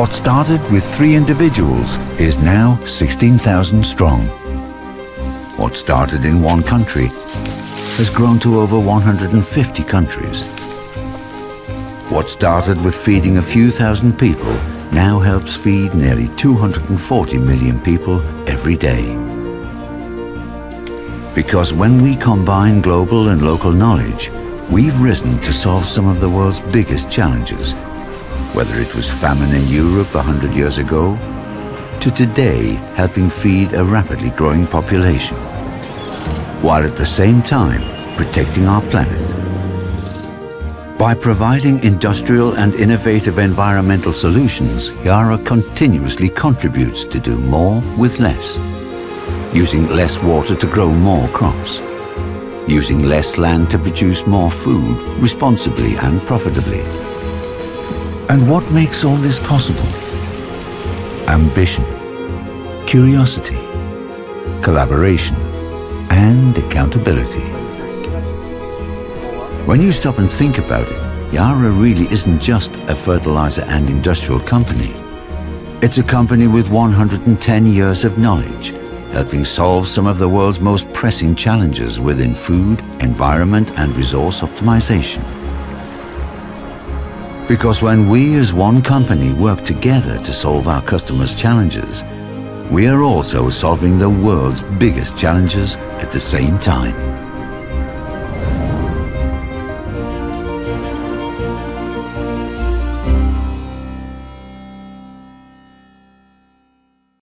What started with 3 individuals is now 16,000 strong. What started in 1 country has grown to over 150 countries. What started with feeding a few thousand people now helps feed nearly 240 million people every day. Because when we combine global and local knowledge, we've risen to solve some of the world's biggest challenges. Whether it was famine in Europe 100 years ago, to today helping feed a rapidly growing population, while at the same time protecting our planet. By providing industrial and innovative environmental solutions, Yara continuously contributes to do more with less. Using less water to grow more crops. Using less land to produce more food, responsibly and profitably. And what makes all this possible? Ambition, curiosity, collaboration, and accountability. When you stop and think about it, Yara really isn't just a fertilizer and industrial company. It's a company with 110 years of knowledge, helping solve some of the world's most pressing challenges within food, environment, and resource optimization. Because when we as one company work together to solve our customers' challenges, we are also solving the world's biggest challenges at the same time.